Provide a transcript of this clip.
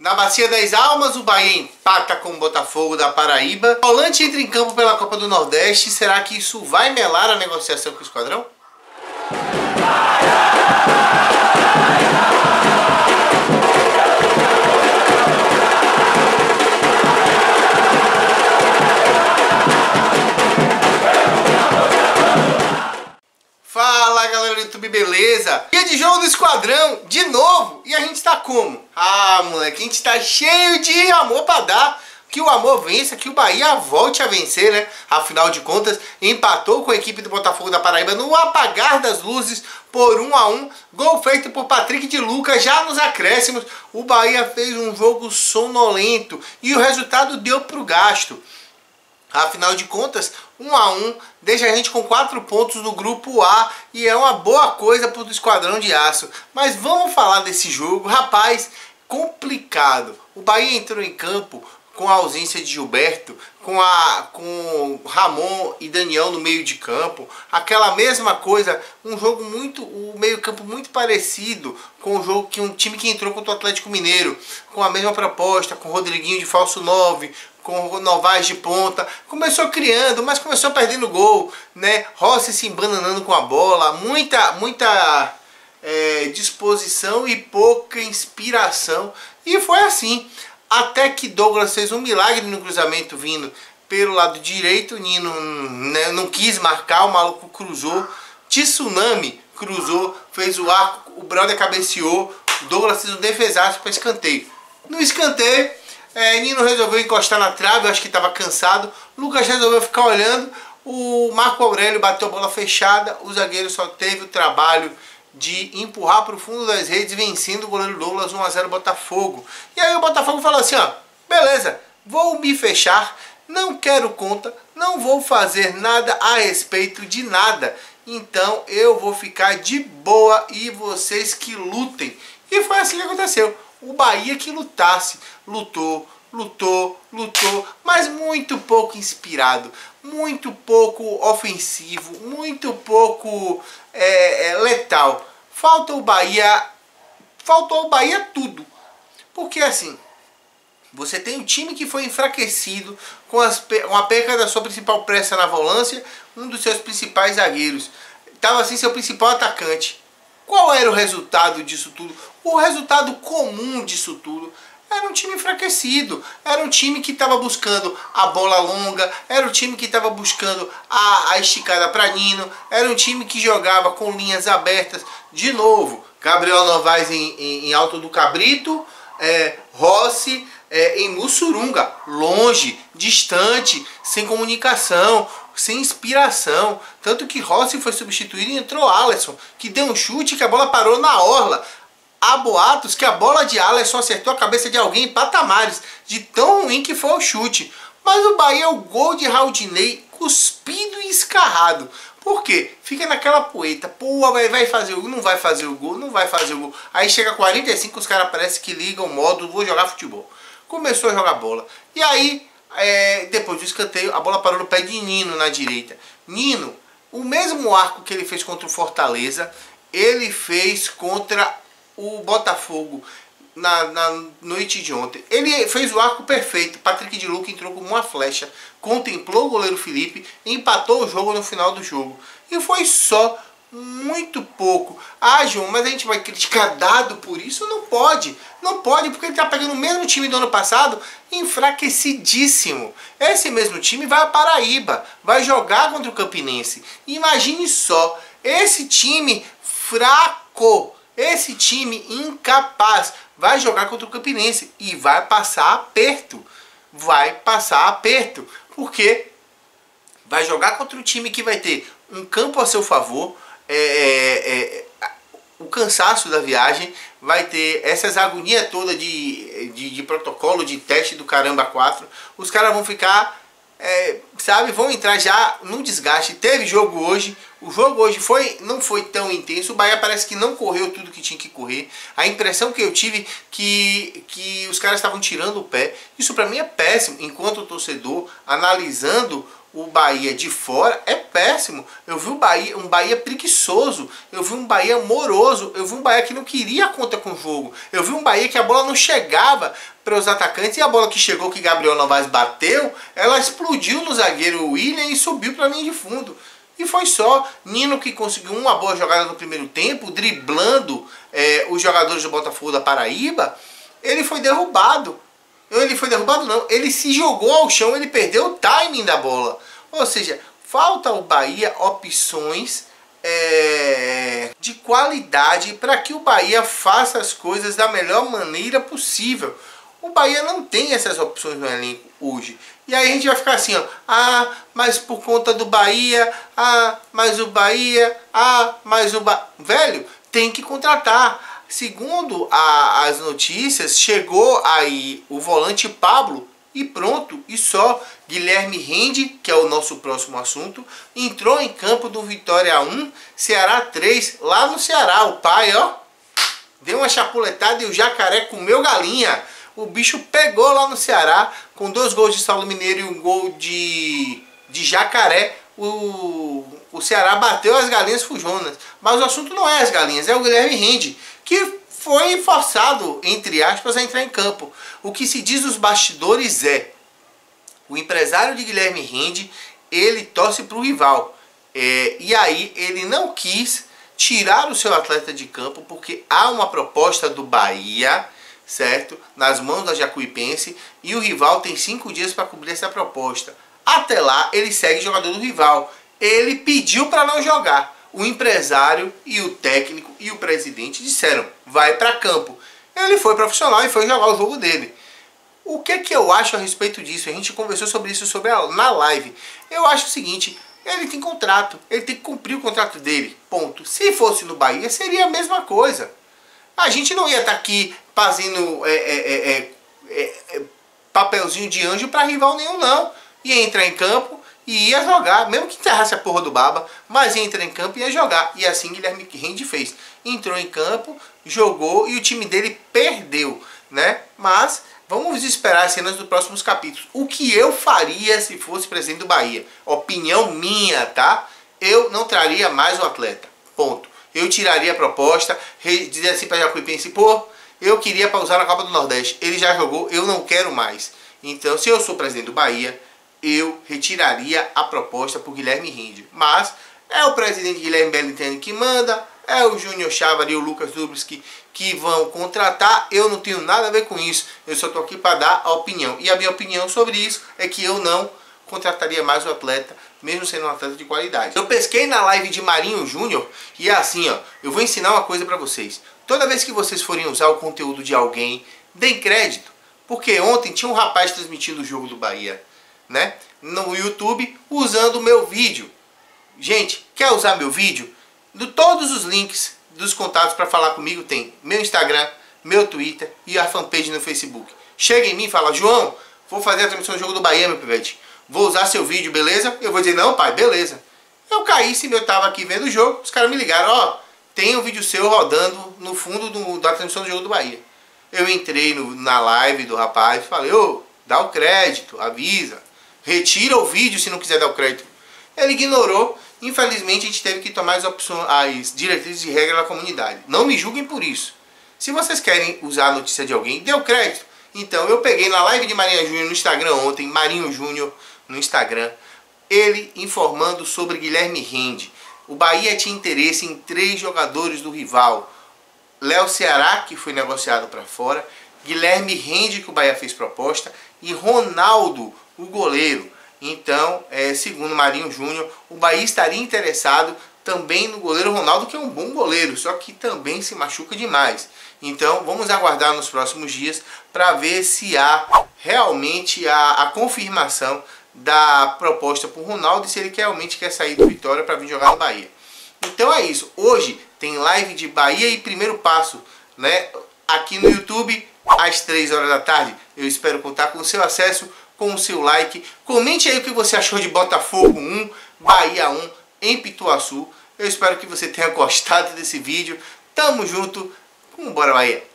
Na Bacia das Almas, o Bahia empata com o Botafogo da Paraíba. O volante entra em campo pela Copa do Nordeste. Será que isso vai melar a negociação com o Esquadrão? Fala galera do YouTube, beleza? Dia de jogo do Esquadrão, de novo, e a gente tá como? Ah, moleque, a gente tá cheio de amor pra dar, que o amor vença, que o Bahia volte a vencer, né? Afinal de contas, empatou com a equipe do Botafogo da Paraíba no apagar das luzes por 1 a 1, gol feito por Patrick de Lucas já nos acréscimos. O Bahia fez um jogo sonolento e o resultado deu pro gasto. Afinal de contas, 1 a 1 deixa a gente com 4 pontos no grupo A e é uma boa coisa para o Esquadrão de Aço. Mas vamos falar desse jogo, rapaz, complicado. O Bahia entrou em campo com a ausência de Gilberto, com Ramon e Daniel no meio de campo. Aquela mesma coisa, um jogo muito, o meio campo muito parecido com o jogo que um time que entrou contra o Atlético Mineiro, com a mesma proposta, com o Rodriguinho de falso 9, com o Novaes de ponta. Começou criando, mas começou perdendo gol, né? Rossi se embananando com a bola, muita disposição e pouca inspiração. E foi assim até que Douglas fez um milagre no cruzamento vindo pelo lado direito. O Nino, né, não quis marcar, o maluco cruzou. Tsunami cruzou, fez o arco, o brother cabeceou. Douglas fez um defesaço para escanteio. No escanteio, Nino resolveu encostar na trave, eu acho que estava cansado. Lucas resolveu ficar olhando. O Marco Aurelio bateu a bola fechada. O zagueiro só teve o trabalho de empurrar para o fundo das redes, vencendo o goleiro Douglas 1 a 0 Botafogo. E aí o Botafogo falou assim, ó, beleza, vou me fechar, não quero conta, não vou fazer nada a respeito de nada, então eu vou ficar de boa e vocês que lutem. E foi assim que aconteceu, o Bahia que lutou, mas muito pouco inspirado, muito pouco ofensivo, muito pouco letal. Faltou o Bahia tudo, porque assim, você tem um time que foi enfraquecido com uma perca da sua principal peça na volância, um dos seus principais zagueiros, estava assim seu principal atacante. Qual era o resultado disso tudo? O resultado comum disso tudo era um time enfraquecido, era um time que estava buscando a bola longa, era um time que estava buscando a esticada para Nino, era um time que jogava com linhas abertas. De novo, Gabriel Novaes em Alto do Cabrito, Rossi em Mussurunga, longe, distante, sem comunicação, sem inspiração. Tanto que Rossi foi substituído e entrou Alisson, que deu um chute que a bola parou na orla. Há boatos que a bola de Alisson acertou a cabeça de alguém em patamares, de tão ruim que foi o chute. Mas o Bahia, o gol de Raul Dinei, cuspido e escarrado. Por quê? Fica naquela poeta, pô, vai fazer o gol, não vai fazer o gol, não vai fazer o gol. Aí chega 45, os caras parecem que ligam o modo, vou jogar futebol. Começou a jogar bola. E aí, depois do escanteio, a bola parou no pé de Nino na direita. Nino, o mesmo arco que ele fez contra o Fortaleza, ele fez contra o Botafogo na noite de ontem. Ele fez o arco perfeito. Patrick de Lucas entrou como uma flecha, contemplou o goleiro Felipe, empatou o jogo no final do jogo. E foi só, muito pouco. Ah, João, mas a gente vai criticar dado por isso? Não pode. Não pode, porque ele está pegando o mesmo time do ano passado, enfraquecidíssimo. Esse mesmo time vai à Paraíba, vai jogar contra o Campinense. Imagine só, esse time fraco, esse time incapaz vai jogar contra o Campinense e vai passar aperto. Vai passar aperto. Porque vai jogar contra um time que vai ter um campo a seu favor, o cansaço da viagem, vai ter essas agonias todas de protocolo, de teste do caramba 4. Os caras vão ficar sabe, vão entrar já num desgaste. Teve jogo hoje, o jogo hoje não foi tão intenso, o Bahia parece que não correu tudo que tinha que correr. A impressão que eu tive que os caras estavam tirando o pé. Isso pra mim é péssimo, enquanto torcedor, analisando o Bahia de fora, é péssimo. Eu vi o Bahia, um Bahia preguiçoso, eu vi um Bahia moroso, eu vi um Bahia que não queria conta com o jogo, eu vi um Bahia que a bola não chegava para os atacantes, e a bola que chegou, que Gabriel Novaes bateu, ela explodiu no zagueiro William e subiu para a linha de fundo. E foi só. Nino, que conseguiu uma boa jogada no primeiro tempo, driblando os jogadores do Botafogo da Paraíba, ele foi derrubado. Ele foi derrubado não, ele se jogou ao chão, ele perdeu o timing da bola. Ou seja, falta ao Bahia opções de qualidade para que o Bahia faça as coisas da melhor maneira possível. O Bahia não tem essas opções no elenco hoje. E aí a gente vai ficar assim, ó, ah, mas por conta do Bahia, ah, mas o Bahia, ah, mas o Bahia... Velho, tem que contratar. Segundo as notícias, chegou aí o volante Pablo e pronto, e só. Guilherme Rendê, que é o nosso próximo assunto, entrou em campo do Vitória 1, Ceará 3, lá no Ceará. O pai, ó, deu uma chapuletada e o Jacaré comeu galinha. O bicho pegou lá no Ceará, com 2 gols de Saulo Mineiro e 1 gol de Jacaré. O Ceará bateu as galinhas fujonas. Mas o assunto não é as galinhas, é o Guilherme Rendê, que foi forçado, entre aspas, a entrar em campo. O que se diz nos bastidores é: o empresário de Guilherme Rendê, ele torce para o rival. E aí ele não quis tirar o seu atleta de campo, porque há uma proposta do Bahia, certo? Nas mãos da Jacuipense, e o rival tem 5 dias para cobrir essa proposta. Até lá, ele segue jogador do rival. Ele pediu para não jogar. O empresário e o técnico e o presidente disseram: vai para campo. Ele foi profissional e foi jogar o jogo dele. O que é que eu acho a respeito disso? A gente conversou sobre isso na live. Eu acho o seguinte: ele tem contrato, ele tem que cumprir o contrato dele, ponto. Se fosse no Bahia, seria a mesma coisa. A gente não ia estar aqui fazendo papelzinho de anjo para rival nenhum, não. Ia entrar em campo e ia jogar, mesmo que enterrasse a porra do baba, mas ia entrar em campo e ia jogar. E assim Guilherme Rendê fez. Entrou em campo, jogou e o time dele perdeu, né? Mas vamos esperar as cenas dos próximos capítulos. O que eu faria se fosse presidente do Bahia? Opinião minha, tá? Eu não traria mais o atleta, ponto. Eu tiraria a proposta, dizer assim pra Jacuipense: pô, eu queria pausar na Copa do Nordeste, ele já jogou, eu não quero mais. Então, se eu sou presidente do Bahia, eu retiraria a proposta por Guilherme Rendê. Mas é o presidente Guilherme Belentini que manda, é o Júnior Chávar e o Lucas Dubliski que vão contratar. Eu não tenho nada a ver com isso, eu só estou aqui para dar a opinião. E a minha opinião sobre isso é que eu não contrataria mais o atleta, mesmo sendo um atleta de qualidade. Eu pesquei na live de Marinho Júnior e é assim, ó, eu vou ensinar uma coisa para vocês. Toda vez que vocês forem usar o conteúdo de alguém, deem crédito. Porque ontem tinha um rapaz transmitindo o jogo do Bahia, né, no YouTube, usando o meu vídeo. Gente, quer usar meu vídeo? De todos os links dos contatos para falar comigo tem meu Instagram, meu Twitter e a fanpage no Facebook. Chega em mim e fala: João, vou fazer a transmissão do jogo do Bahia, meu pivete, vou usar seu vídeo, beleza? Eu vou dizer: não, pai, beleza. Eu caí, se eu tava aqui vendo o jogo, os caras me ligaram: ó, tem um vídeo seu rodando no fundo da transmissão do jogo do Bahia. Eu entrei na live do rapaz e falei: ô, dá o crédito, avisa, retira o vídeo se não quiser dar o crédito. Ele ignorou. Infelizmente a gente teve que tomar as diretrizes de regra da comunidade. Não me julguem por isso. Se vocês querem usar a notícia de alguém, dê o crédito. Então eu peguei na live de Marinho Júnior no Instagram ontem, Marinho Júnior no Instagram, ele informando sobre Guilherme Rendê. O Bahia tinha interesse em 3 jogadores do rival: Léo Ceará, que foi negociado para fora, Guilherme Rendê, que o Bahia fez proposta, e Ronaldo, o goleiro. Então, segundo Marinho Júnior, o Bahia estaria interessado também no goleiro Ronaldo, que é um bom goleiro, só que também se machuca demais. Então, vamos aguardar nos próximos dias para ver se há realmente a confirmação da proposta por Ronaldo e se ele realmente quer sair do Vitória para vir jogar no Bahia. Então é isso. Hoje tem live de Bahia e Primeiro Passo, né, aqui no YouTube, às 3 horas da tarde. Eu espero contar com o seu acesso. com o seu like. Comente aí o que você achou de Botafogo 1, Bahia 1 em Pituaçu. Eu espero que você tenha gostado desse vídeo. Tamo junto. Bora, Bahia!